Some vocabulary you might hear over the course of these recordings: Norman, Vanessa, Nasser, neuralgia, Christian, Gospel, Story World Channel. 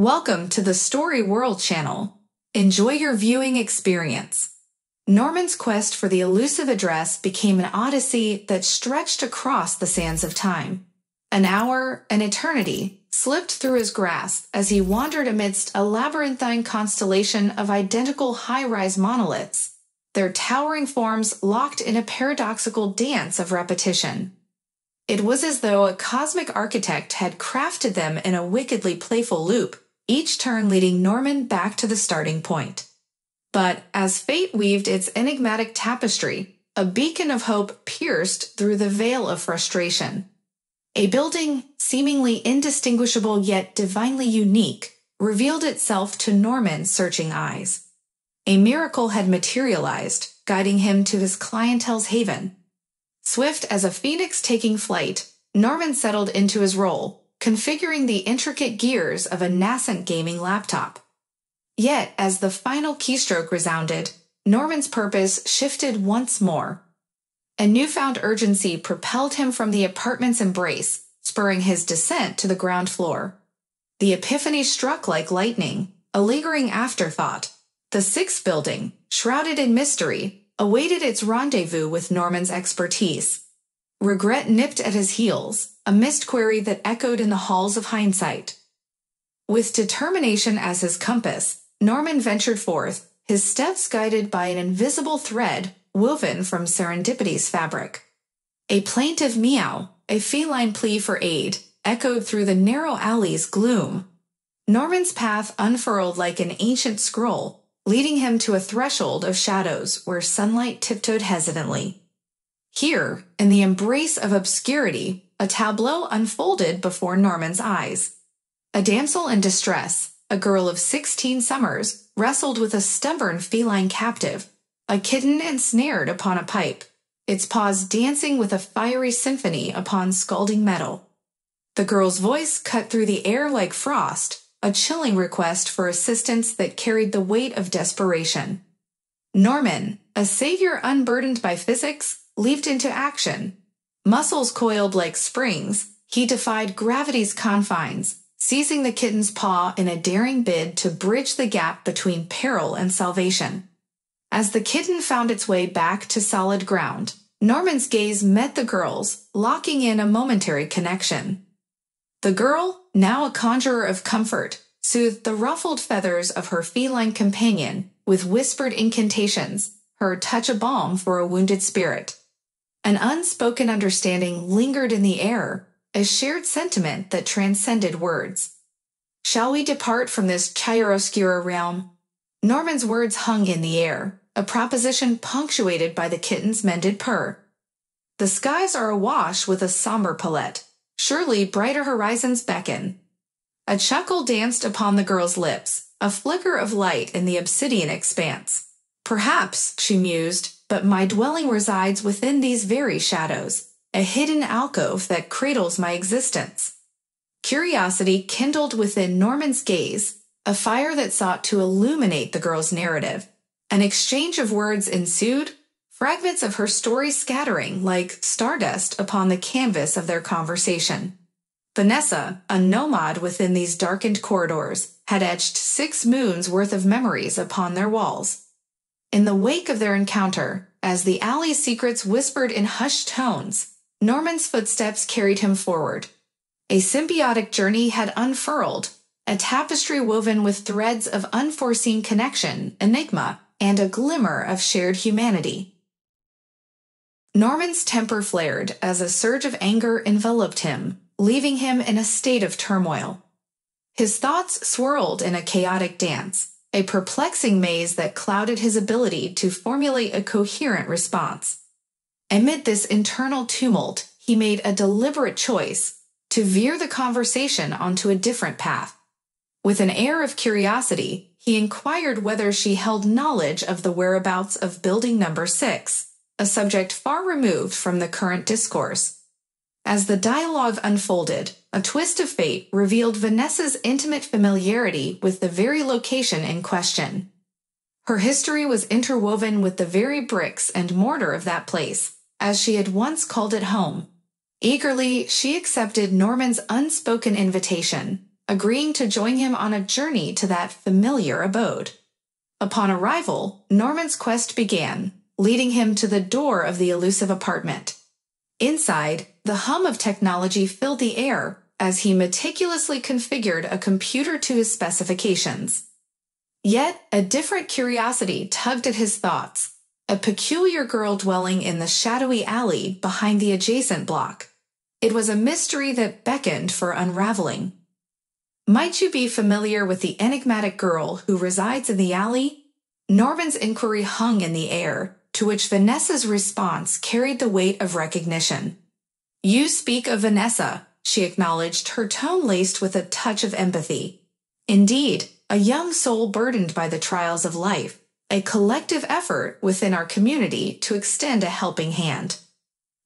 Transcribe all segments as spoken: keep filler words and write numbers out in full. Welcome to the Story World Channel. Enjoy your viewing experience. Norman's quest for the elusive address became an odyssey that stretched across the sands of time. An hour, an eternity, slipped through his grasp as he wandered amidst a labyrinthine constellation of identical high-rise monoliths, their towering forms locked in a paradoxical dance of repetition. It was as though a cosmic architect had crafted them in a wickedly playful loop, each turn leading Norman back to the starting point. But as fate weaved its enigmatic tapestry, a beacon of hope pierced through the veil of frustration. A building, seemingly indistinguishable yet divinely unique, revealed itself to Norman's searching eyes. A miracle had materialized, guiding him to his clientele's haven. Swift as a phoenix taking flight, Norman settled into his role, configuring the intricate gears of a nascent gaming laptop. Yet, as the final keystroke resounded, Norman's purpose shifted once more. A newfound urgency propelled him from the apartment's embrace, spurring his descent to the ground floor. The epiphany struck like lightning, a lingering afterthought. The sixth building, shrouded in mystery, awaited its rendezvous with Norman's expertise. Regret nipped at his heels, a missed query that echoed in the halls of hindsight. With determination as his compass, Norman ventured forth, his steps guided by an invisible thread woven from serendipity's fabric. A plaintive meow, a feline plea for aid, echoed through the narrow alley's gloom. Norman's path unfurled like an ancient scroll, leading him to a threshold of shadows where sunlight tiptoed hesitantly. Here, in the embrace of obscurity, a tableau unfolded before Norman's eyes. A damsel in distress, a girl of sixteen summers, wrestled with a stubborn feline captive, a kitten ensnared upon a pipe, its paws dancing with a fiery symphony upon scalding metal. The girl's voice cut through the air like frost, a chilling request for assistance that carried the weight of desperation. Norman, a savior unburdened by physics, leaped into action. Muscles coiled like springs, he defied gravity's confines, seizing the kitten's paw in a daring bid to bridge the gap between peril and salvation. As the kitten found its way back to solid ground, Norman's gaze met the girl's, locking in a momentary connection. The girl, now a conjurer of comfort, soothed the ruffled feathers of her feline companion with whispered incantations, her touch a balm for a wounded spirit. An unspoken understanding lingered in the air, a shared sentiment that transcended words. Shall we depart from this chiaroscura realm? Norman's words hung in the air, a proposition punctuated by the kitten's mended purr. The skies are awash with a somber palette. Surely brighter horizons beckon. A chuckle danced upon the girl's lips, a flicker of light in the obsidian expanse. Perhaps, she mused, but my dwelling resides within these very shadows, a hidden alcove that cradles my existence. Curiosity kindled within Norman's gaze, a fire that sought to illuminate the girl's narrative. An exchange of words ensued, fragments of her story scattering like stardust upon the canvas of their conversation. Vanessa, a nomad within these darkened corridors, had etched six moons' worth of memories upon their walls. In the wake of their encounter, as the alley's secrets whispered in hushed tones, Norman's footsteps carried him forward. A symbiotic journey had unfurled, a tapestry woven with threads of unforeseen connection, enigma, and a glimmer of shared humanity. Norman's temper flared as a surge of anger enveloped him, leaving him in a state of turmoil. His thoughts swirled in a chaotic dance, a perplexing maze that clouded his ability to formulate a coherent response. Amid this internal tumult, he made a deliberate choice to veer the conversation onto a different path. With an air of curiosity, he inquired whether she held knowledge of the whereabouts of building number six, a subject far removed from the current discourse. As the dialogue unfolded, a twist of fate revealed Vanessa's intimate familiarity with the very location in question. Her history was interwoven with the very bricks and mortar of that place, as she had once called it home. Eagerly, she accepted Norman's unspoken invitation, agreeing to join him on a journey to that familiar abode. Upon arrival, Norman's quest began, leading him to the door of the elusive apartment. Inside, the hum of technology filled the air as he meticulously configured a computer to his specifications. Yet, a different curiosity tugged at his thoughts, a peculiar girl dwelling in the shadowy alley behind the adjacent block. It was a mystery that beckoned for unraveling. Might you be familiar with the enigmatic girl who resides in the alley? Norman's inquiry hung in the air, to which Vanessa's response carried the weight of recognition. "You speak of Vanessa," she acknowledged, her tone laced with a touch of empathy. Indeed, a young soul burdened by the trials of life, a collective effort within our community to extend a helping hand.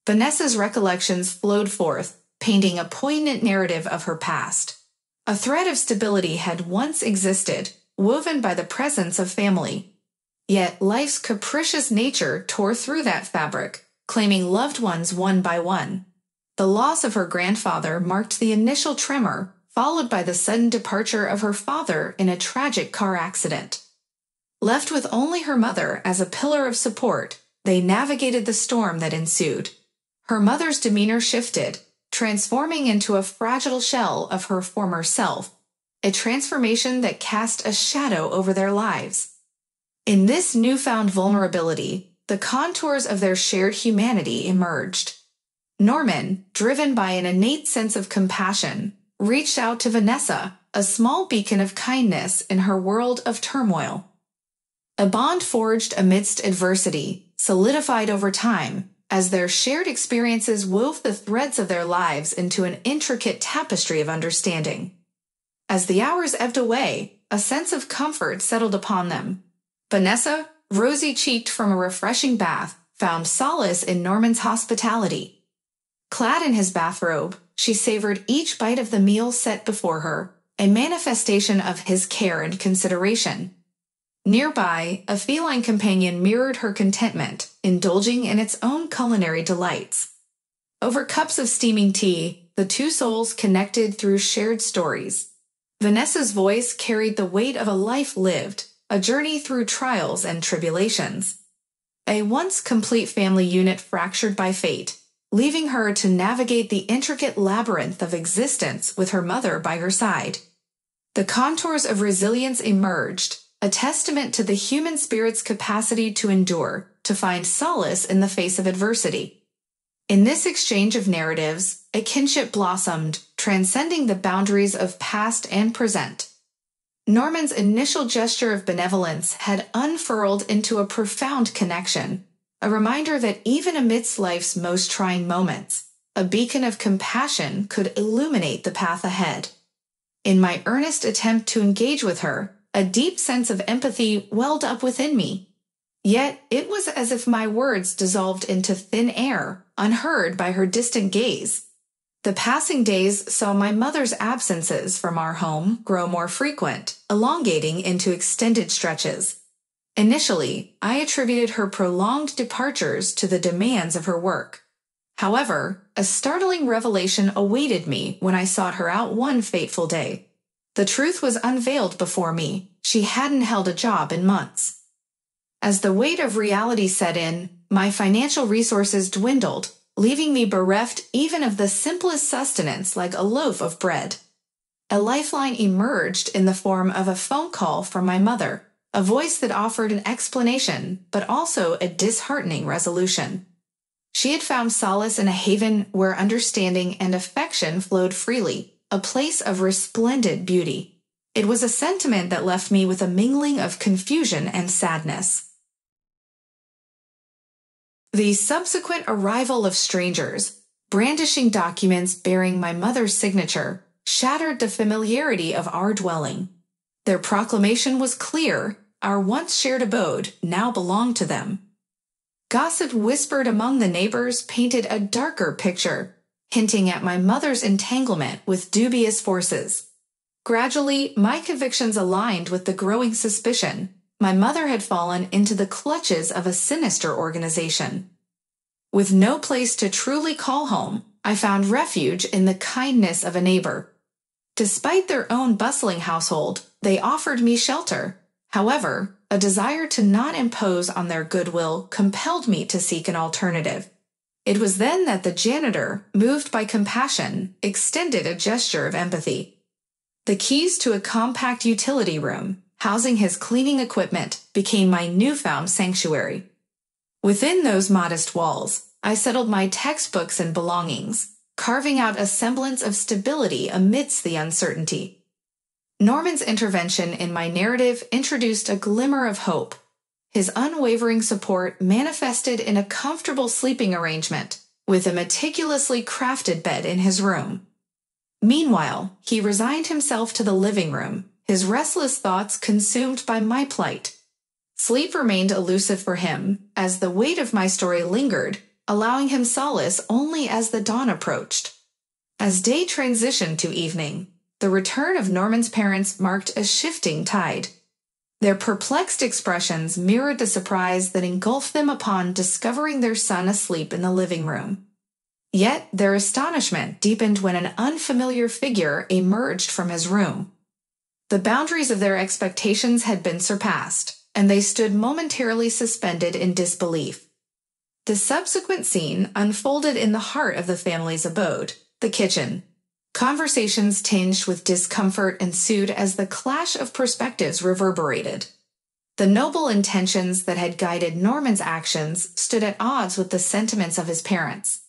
Vanessa's recollections flowed forth, painting a poignant narrative of her past. A thread of stability had once existed, woven by the presence of family. Yet life's capricious nature tore through that fabric, claiming loved ones one by one. The loss of her grandfather marked the initial tremor, followed by the sudden departure of her father in a tragic car accident. Left with only her mother as a pillar of support, they navigated the storm that ensued. Her mother's demeanor shifted, transforming into a fragile shell of her former self, a transformation that cast a shadow over their lives. In this newfound vulnerability, the contours of their shared humanity emerged. Norman, driven by an innate sense of compassion, reached out to Vanessa, a small beacon of kindness in her world of turmoil. A bond forged amidst adversity, solidified over time, as their shared experiences wove the threads of their lives into an intricate tapestry of understanding. As the hours ebbed away, a sense of comfort settled upon them. Vanessa, rosy-cheeked from a refreshing bath, found solace in Norman's hospitality. Clad in his bathrobe, she savored each bite of the meal set before her, a manifestation of his care and consideration. Nearby, a feline companion mirrored her contentment, indulging in its own culinary delights. Over cups of steaming tea, the two souls connected through shared stories. Vanessa's voice carried the weight of a life lived, a journey through trials and tribulations. A once complete family unit fractured by fate, leaving her to navigate the intricate labyrinth of existence with her mother by her side. The contours of resilience emerged, a testament to the human spirit's capacity to endure, to find solace in the face of adversity. In this exchange of narratives, a kinship blossomed, transcending the boundaries of past and present. Norman's initial gesture of benevolence had unfurled into a profound connection, a reminder that even amidst life's most trying moments, a beacon of compassion could illuminate the path ahead. In my earnest attempt to engage with her, a deep sense of empathy welled up within me. Yet it was as if my words dissolved into thin air, unheard by her distant gaze. The passing days saw my mother's absences from our home grow more frequent, elongating into extended stretches. Initially, I attributed her prolonged departures to the demands of her work. However, a startling revelation awaited me when I sought her out one fateful day. The truth was unveiled before me. She hadn't held a job in months. As the weight of reality set in, my financial resources dwindled, leaving me bereft even of the simplest sustenance like a loaf of bread. A lifeline emerged in the form of a phone call from my mother, a voice that offered an explanation, but also a disheartening resolution. She had found solace in a haven where understanding and affection flowed freely, a place of resplendent beauty. It was a sentiment that left me with a mingling of confusion and sadness. The subsequent arrival of strangers, brandishing documents bearing my mother's signature, shattered the familiarity of our dwelling. Their proclamation was clear. Our once shared abode now belonged to them. Gossip whispered among the neighbors painted a darker picture, hinting at my mother's entanglement with dubious forces. Gradually, my convictions aligned with the growing suspicion. My mother had fallen into the clutches of a sinister organization. With no place to truly call home, I found refuge in the kindness of a neighbor. Despite their own bustling household, they offered me shelter. However, a desire to not impose on their goodwill compelled me to seek an alternative. It was then that the janitor, moved by compassion, extended a gesture of empathy. The keys to a compact utility room, housing his cleaning equipment, became my newfound sanctuary. Within those modest walls, I settled my textbooks and belongings, carving out a semblance of stability amidst the uncertainty. Norman's intervention in my narrative introduced a glimmer of hope. His unwavering support manifested in a comfortable sleeping arrangement, with a meticulously crafted bed in his room. Meanwhile, he resigned himself to the living room, his restless thoughts consumed by my plight. Sleep remained elusive for him, as the weight of my story lingered, allowing him solace only as the dawn approached. As day transitioned to evening, the return of Norman's parents marked a shifting tide. Their perplexed expressions mirrored the surprise that engulfed them upon discovering their son asleep in the living room. Yet their astonishment deepened when an unfamiliar figure emerged from his room. The boundaries of their expectations had been surpassed, and they stood momentarily suspended in disbelief. The subsequent scene unfolded in the heart of the family's abode, the kitchen. Conversations tinged with discomfort ensued as the clash of perspectives reverberated. The noble intentions that had guided Norman's actions stood at odds with the sentiments of his parents.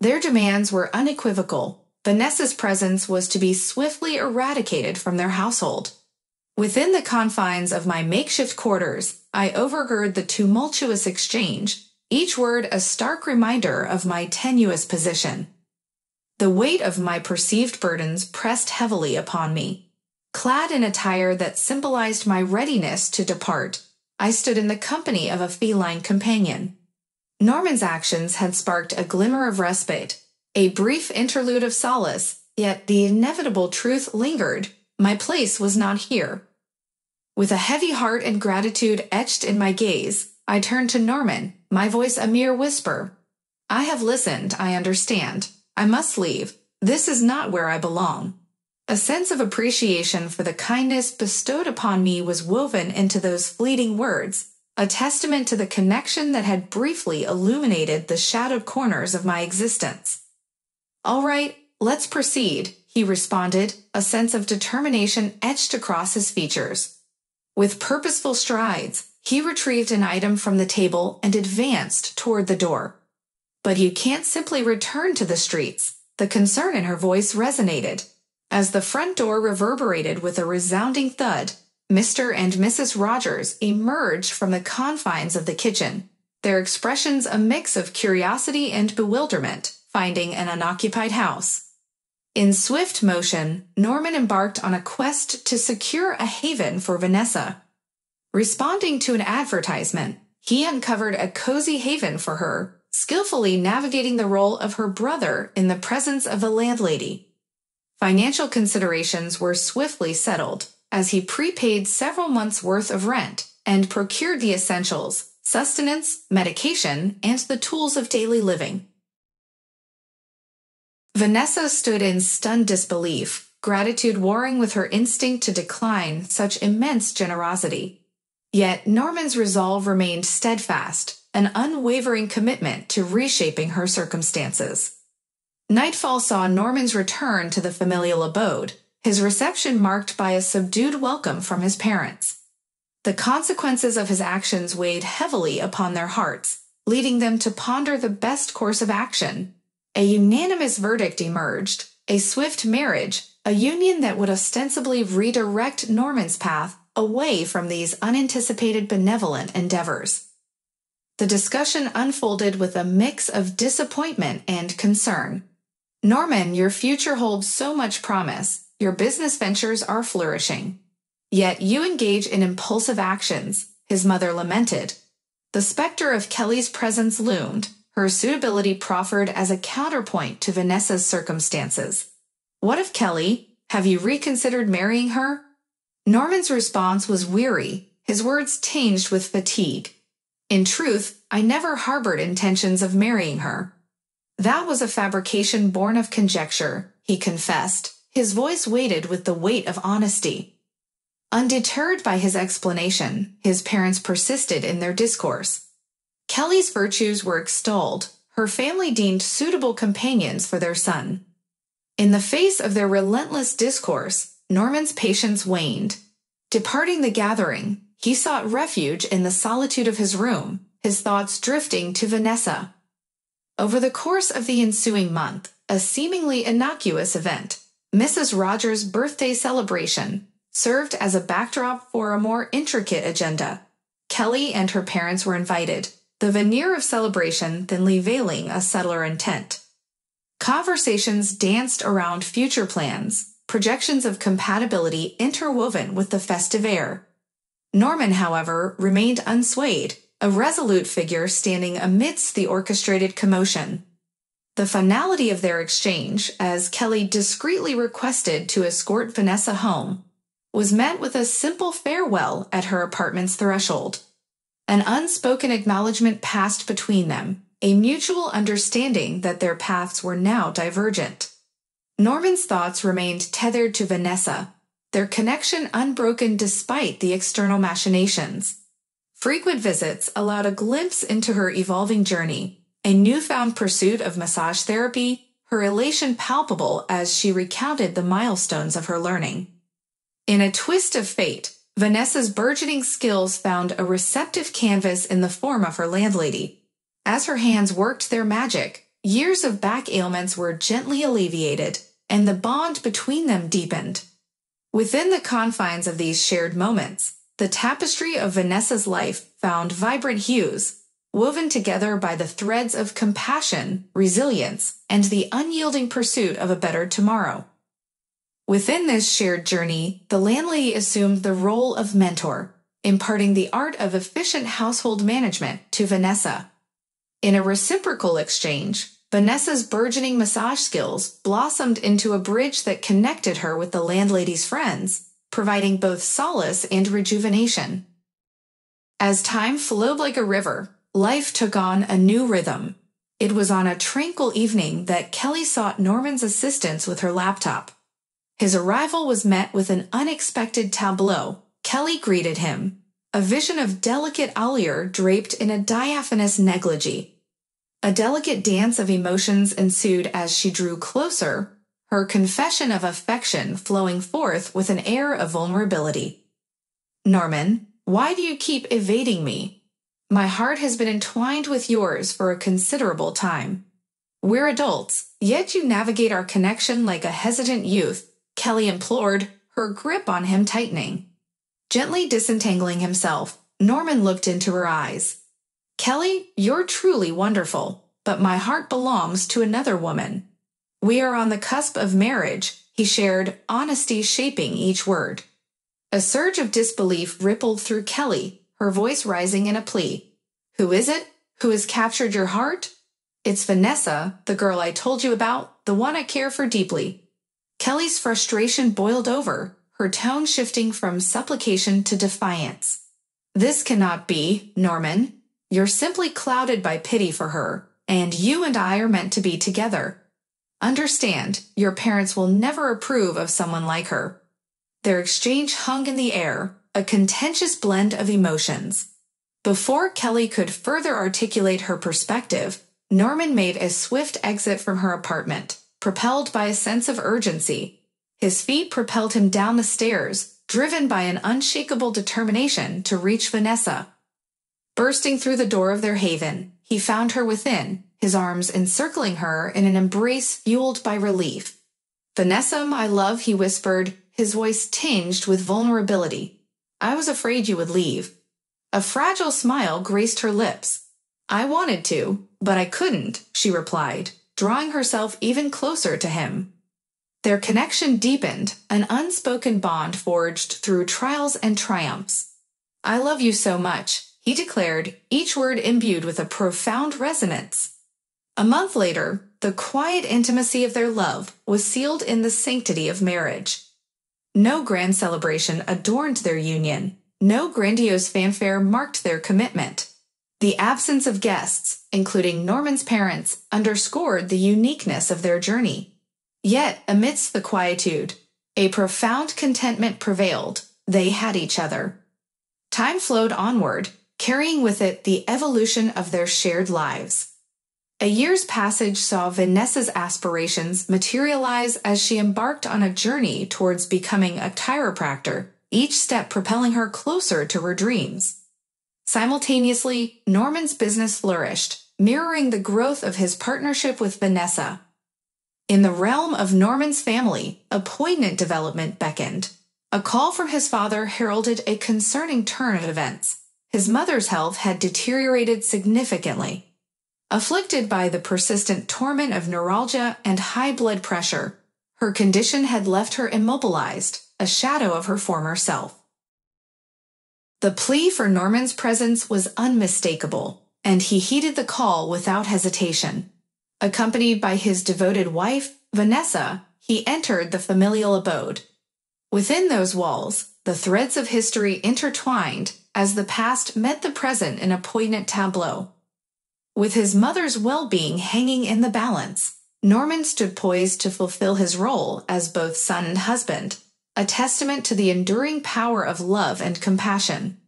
Their demands were unequivocal. Vanessa's presence was to be swiftly eradicated from their household. Within the confines of my makeshift quarters, I overheard the tumultuous exchange, each word a stark reminder of my tenuous position. The weight of my perceived burdens pressed heavily upon me. Clad in attire that symbolized my readiness to depart, I stood in the company of a feline companion. Norman's actions had sparked a glimmer of respite, a brief interlude of solace, yet the inevitable truth lingered. My place was not here. With a heavy heart and gratitude etched in my gaze, I turned to Norman, my voice a mere whisper. I have listened, I understand. I must leave. This is not where I belong. A sense of appreciation for the kindness bestowed upon me was woven into those fleeting words, a testament to the connection that had briefly illuminated the shadowed corners of my existence. All right, let's proceed, he responded, a sense of determination etched across his features. With purposeful strides, he retrieved an item from the table and advanced toward the door. But you can't simply return to the streets, the concern in her voice resonated. As the front door reverberated with a resounding thud, Mister and Missus Rogers emerged from the confines of the kitchen, their expressions a mix of curiosity and bewilderment, finding an unoccupied house. In swift motion, Norman embarked on a quest to secure a haven for Vanessa. Responding to an advertisement, he uncovered a cozy haven for her, skillfully navigating the role of her brother in the presence of the landlady. Financial considerations were swiftly settled, as he prepaid several months' worth of rent and procured the essentials, sustenance, medication, and the tools of daily living. Vanessa stood in stunned disbelief, gratitude warring with her instinct to decline such immense generosity. Yet Norman's resolve remained steadfast, an unwavering commitment to reshaping her circumstances. Nightfall saw Norman's return to the familial abode, his reception marked by a subdued welcome from his parents. The consequences of his actions weighed heavily upon their hearts, leading them to ponder the best course of action. A unanimous verdict emerged, a swift marriage, a union that would ostensibly redirect Norman's path away from these unanticipated benevolent endeavors. The discussion unfolded with a mix of disappointment and concern. Norman, your future holds so much promise. Your business ventures are flourishing. Yet you engage in impulsive actions, his mother lamented. The specter of Kelly's presence loomed, her suitability proffered as a counterpoint to Vanessa's circumstances. What of Kelly? Have you reconsidered marrying her? Norman's response was weary, his words tinged with fatigue. In truth, I never harbored intentions of marrying her. That was a fabrication born of conjecture, he confessed, His voice weighted with the weight of honesty. Undeterred by his explanation, his parents persisted in their discourse. Kelly's virtues were extolled, her family deemed suitable companions for their son. In the face of their relentless discourse, Norman's patience waned. Departing the gathering, he sought refuge in the solitude of his room, his thoughts drifting to Vanessa. Over the course of the ensuing month, a seemingly innocuous event, Missus Rogers' birthday celebration, served as a backdrop for a more intricate agenda. Kelly and her parents were invited, the veneer of celebration thinly veiling a subtler intent. Conversations danced around future plans, projections of compatibility interwoven with the festive air. Norman, however, remained unswayed, a resolute figure standing amidst the orchestrated commotion. The finality of their exchange, as Kelly discreetly requested to escort Vanessa home, was met with a simple farewell at her apartment's threshold. An unspoken acknowledgement passed between them, a mutual understanding that their paths were now divergent. Norman's thoughts remained tethered to Vanessa, their connection unbroken despite the external machinations. Frequent visits allowed a glimpse into her evolving journey, a newfound pursuit of massage therapy, her elation palpable as she recounted the milestones of her learning. In a twist of fate, Vanessa's burgeoning skills found a receptive canvas in the form of her landlady. As her hands worked their magic, years of back ailments were gently alleviated, and the bond between them deepened. Within the confines of these shared moments, the tapestry of Vanessa's life found vibrant hues, woven together by the threads of compassion, resilience, and the unyielding pursuit of a better tomorrow. Within this shared journey, the landlady assumed the role of mentor, imparting the art of efficient household management to Vanessa. In a reciprocal exchange, Vanessa's burgeoning massage skills blossomed into a bridge that connected her with the landlady's friends, providing both solace and rejuvenation. As time flowed like a river, life took on a new rhythm. It was on a tranquil evening that Kelly sought Norman's assistance with her laptop. His arrival was met with an unexpected tableau. Kelly greeted him, a vision of delicate allure draped in a diaphanous negligee. A delicate dance of emotions ensued as she drew closer, her confession of affection flowing forth with an air of vulnerability. "Norman, why do you keep evading me? My heart has been entwined with yours for a considerable time. We're adults, yet you navigate our connection like a hesitant youth," Kelly implored, her grip on him tightening. Gently disentangling himself, Norman looked into her eyes. "Kelly, you're truly wonderful, but my heart belongs to another woman. We are on the cusp of marriage," he shared, honesty shaping each word. A surge of disbelief rippled through Kelly, her voice rising in a plea. "Who is it? Who has captured your heart?" "It's Vanessa, the girl I told you about, the one I care for deeply." Kelly's frustration boiled over, her tone shifting from supplication to defiance. "This cannot be, Norman. You're simply clouded by pity for her, and you and I are meant to be together. Understand, your parents will never approve of someone like her." Their exchange hung in the air, a contentious blend of emotions. Before Kelly could further articulate her perspective, Norman made a swift exit from her apartment, propelled by a sense of urgency. His feet propelled him down the stairs, driven by an unshakable determination to reach Vanessa. Bursting through the door of their haven, he found her within, his arms encircling her in an embrace fueled by relief. "Vanessa, my love," he whispered, his voice tinged with vulnerability. "I was afraid you would leave." A fragile smile graced her lips. "I wanted to, but I couldn't," she replied, drawing herself even closer to him. Their connection deepened, an unspoken bond forged through trials and triumphs. "I love you so much," he declared, each word imbued with a profound resonance. A month later, the quiet intimacy of their love was sealed in the sanctity of marriage. No grand celebration adorned their union. No grandiose fanfare marked their commitment. The absence of guests, including Norman's parents, underscored the uniqueness of their journey. Yet, amidst the quietude, a profound contentment prevailed. They had each other. Time flowed onward, carrying with it the evolution of their shared lives. A year's passage saw Vanessa's aspirations materialize as she embarked on a journey towards becoming a chiropractor, each step propelling her closer to her dreams. Simultaneously, Norman's business flourished, mirroring the growth of his partnership with Vanessa. In the realm of Norman's family, a poignant development beckoned. A call from his father heralded a concerning turn of events. His mother's health had deteriorated significantly. Afflicted by the persistent torment of neuralgia and high blood pressure, her condition had left her immobilized, a shadow of her former self. The plea for Norman's presence was unmistakable, and he heeded the call without hesitation. Accompanied by his devoted wife, Vanessa, he entered the familial abode. Within those walls, the threads of history intertwined as the past met the present in a poignant tableau. With his mother's well-being hanging in the balance, Norman stood poised to fulfill his role as both son and husband, a testament to the enduring power of love and compassion.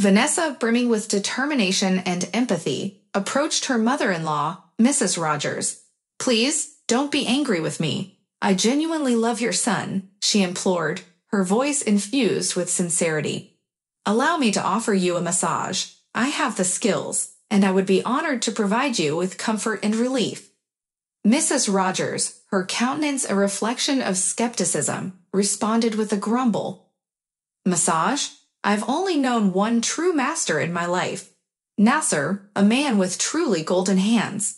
Vanessa, brimming with determination and empathy, approached her mother-in-law, Missus Rogers. "Please, don't be angry with me. I genuinely love your son," she implored, her voice infused with sincerity. "Allow me to offer you a massage. I have the skills, and I would be honored to provide you with comfort and relief." Missus Rogers, her countenance a reflection of skepticism, responded with a grumble. "Massage? I've only known one true master in my life, Nasser, a man with truly golden hands.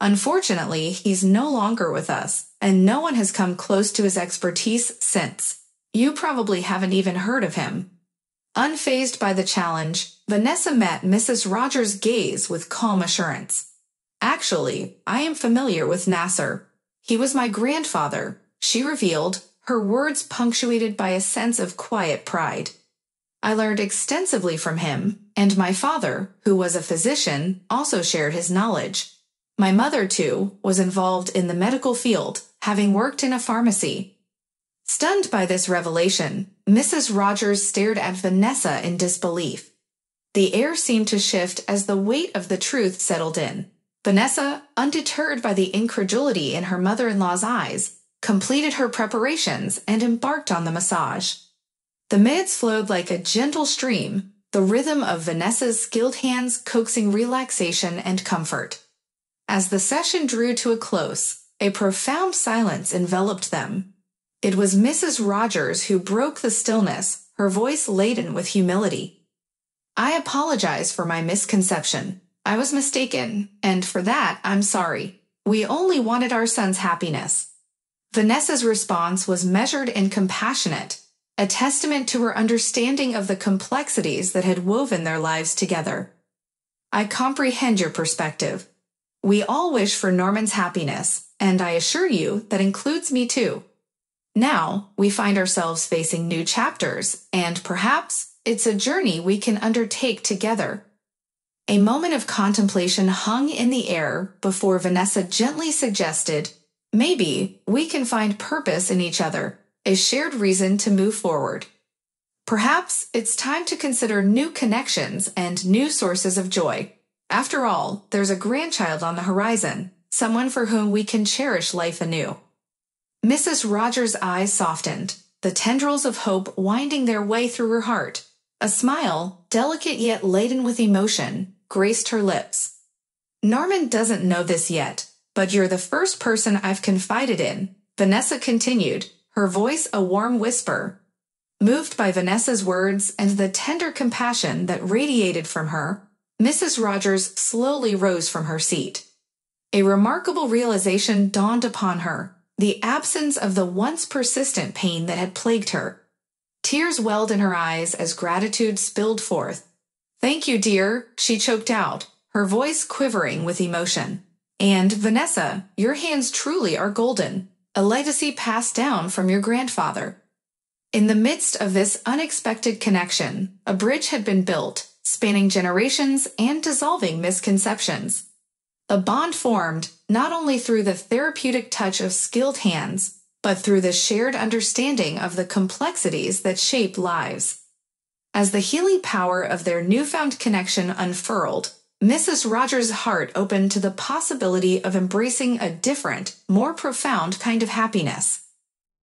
Unfortunately, he's no longer with us, and no one has come close to his expertise since. You probably haven't even heard of him." Unfazed by the challenge, Vanessa met Missus Rogers' gaze with calm assurance. "Actually, I am familiar with Nasser. He was my grandfather," she revealed, her words punctuated by a sense of quiet pride. "I learned extensively from him, and my father, who was a physician, also shared his knowledge. My mother, too, was involved in the medical field, having worked in a pharmacy." Stunned by this revelation, Missus Rogers stared at Vanessa in disbelief. The air seemed to shift as the weight of the truth settled in. Vanessa, undeterred by the incredulity in her mother-in-law's eyes, completed her preparations and embarked on the massage. The minutes flowed like a gentle stream, the rhythm of Vanessa's skilled hands coaxing relaxation and comfort. As the session drew to a close, a profound silence enveloped them. It was Missus Rogers who broke the stillness, her voice laden with humility. "I apologize for my misconception. I was mistaken, and for that, I'm sorry. We only wanted our son's happiness." Vanessa's response was measured and compassionate, a testament to her understanding of the complexities that had woven their lives together. "I comprehend your perspective. We all wish for Norman's happiness, and I assure you that includes me too. Now, we find ourselves facing new chapters, and perhaps it's a journey we can undertake together." A moment of contemplation hung in the air before Vanessa gently suggested, "Maybe we can find purpose in each other, a shared reason to move forward. Perhaps it's time to consider new connections and new sources of joy. After all, there's a grandchild on the horizon, someone for whom we can cherish life anew." Missus Rogers' eyes softened, the tendrils of hope winding their way through her heart. A smile, delicate yet laden with emotion, graced her lips. "Norman doesn't know this yet, but you're the first person I've confided in," Vanessa continued, her voice a warm whisper. Moved by Vanessa's words and the tender compassion that radiated from her, Missus Rogers slowly rose from her seat. A remarkable realization dawned upon her: the absence of the once persistent pain that had plagued her. Tears welled in her eyes as gratitude spilled forth. "Thank you, dear," she choked out, her voice quivering with emotion. "And, Vanessa, your hands truly are golden, a legacy passed down from your grandfather." In the midst of this unexpected connection, a bridge had been built, spanning generations and dissolving misconceptions. A bond formed not only through the therapeutic touch of skilled hands, but through the shared understanding of the complexities that shape lives. As the healing power of their newfound connection unfurled, Missus Rogers' heart opened to the possibility of embracing a different, more profound kind of happiness.